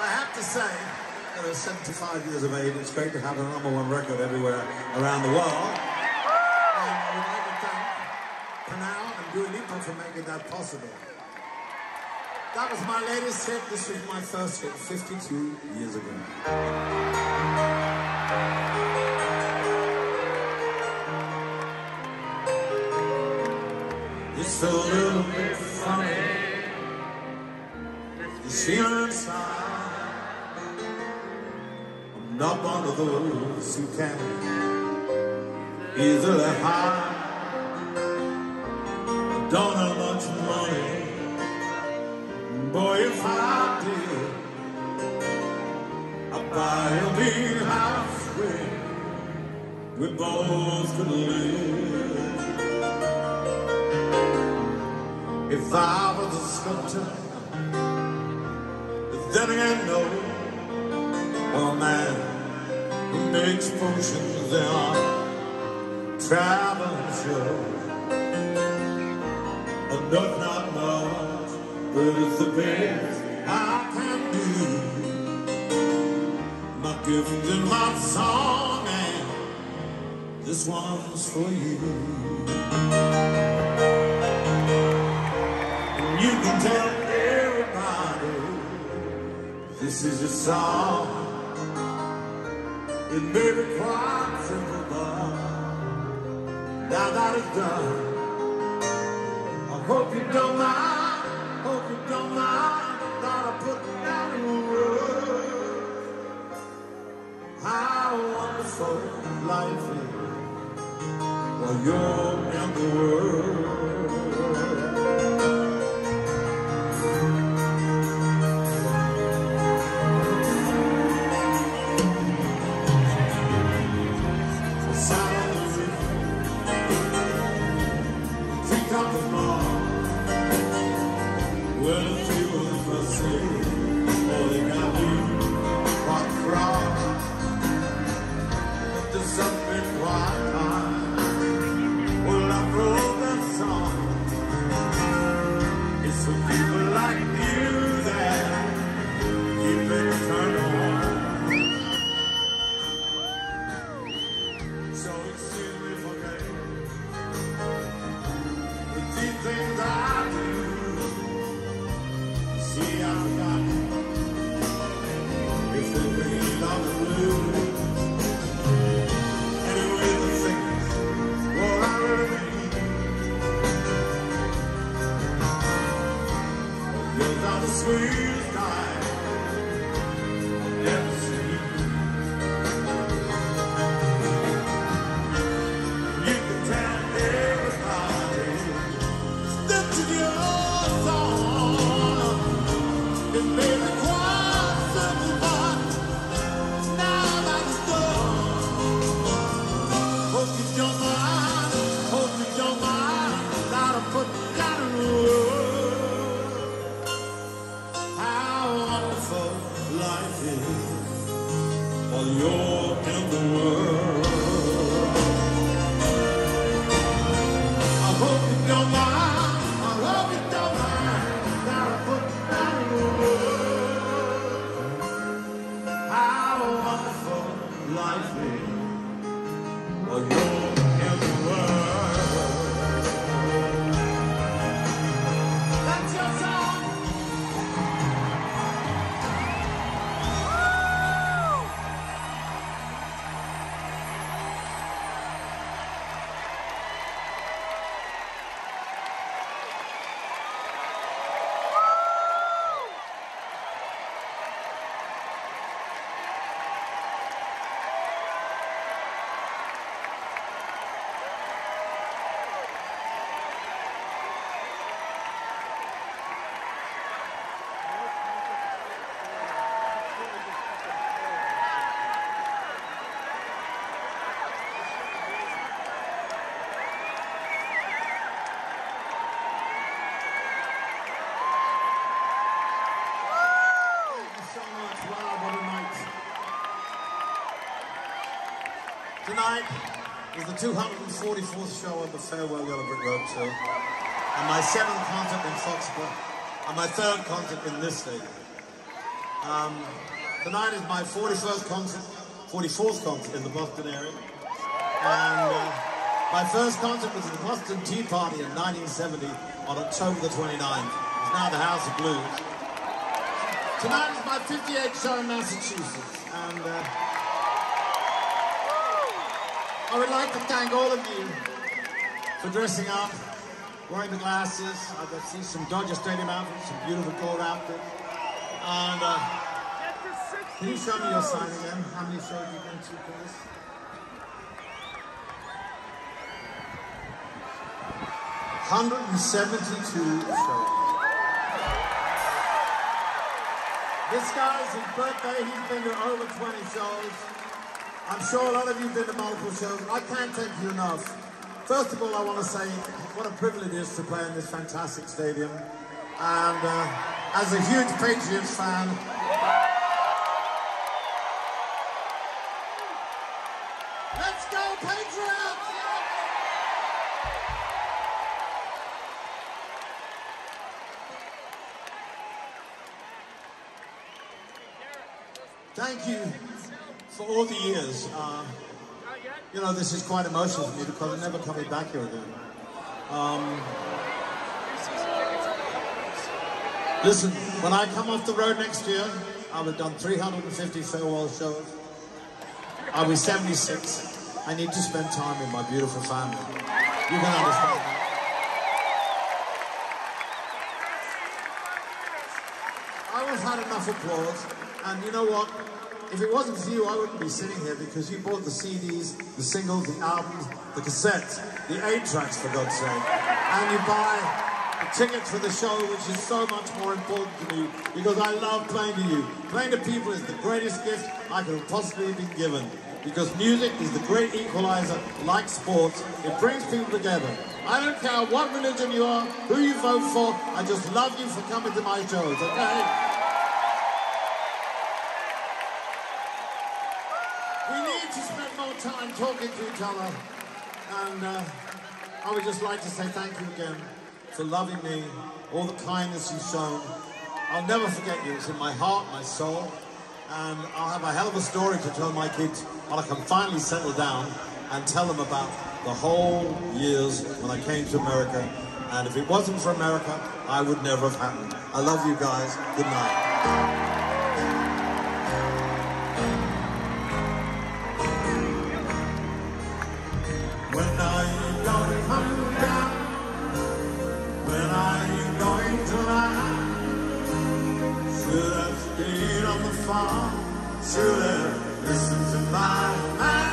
I have to say, that at 75 years of age, it's great to have a number one record everywhere around the world. And I would like to thank Canal and Dua Lipa for making that possible. That was my latest hit. This was my first hit 52 years ago. It's a little bit funny, this feeling inside. I'm not one of those who can easily hide. I don't have much money, boy, if I did, I'd buy a big house where we both could live. If I was a sculptor, then again, no. Well, man, who makes potions, they are traveling shows. Enough, not much, but it's the best I can do. My gift and my song, and this one's for you. You can tell everybody this is your song. It may be quite simple, but now that it's done, I hope you don't mind, that I put down in words how wonderful life is while you're in the world. Tonight is the 244th show of the Farewell Yellow Brick Road show, and my 7th concert in Foxborough, and my 3rd concert in this stadium. Tonight is my 44th concert in the Boston area, and my first concert was at the Boston Tea Party in 1970 on October the 29th. It's now the House of Blues. Tonight is my 58th show in Massachusetts, and I would like to thank all of you for dressing up, wearing the glasses. I've seen some Dodger Stadium outfits, some beautiful gold outfits. And can you show me your sign again? How many shows have you been to, please? This? 172 shows. This guy's his birthday. He's been to over 20 shows. I'm sure a lot of you have been to multiple shows. I can't thank you enough. First of all, I want to say what a privilege it is to play in this fantastic stadium. And as a huge Patriots fan, let's go Patriots! Thank you for all the years. You know, this is quite emotional for me because I'm never coming back here again. Listen, when I come off the road next year, I'll have done 350 farewell shows. I'll be 76. I need to spend time with my beautiful family. You can understand that. I have had enough applause, and you know what? If it wasn't for you, I wouldn't be sitting here, because you bought the CDs, the singles, the albums, the cassettes, the 8-tracks, for God's sake. And you buy the tickets for the show, which is so much more important to me, because I love playing to you. Playing to people is the greatest gift I could have possibly been given, because music is the great equalizer, like sports. It brings people together. I don't care what religion you are, who you vote for, I just love you for coming to my shows, okay? Time talking to each other, and I would just like to say thank you again for loving me, all the kindness you've shown. I'll never forget you. It's in my heart, my soul, and I'll have a hell of a story to tell my kids when I can finally settle down and tell them about the whole years when I came to America, and if it wasn't for America, I would never have happened. I love you guys. Good night. Should have listened to my mind.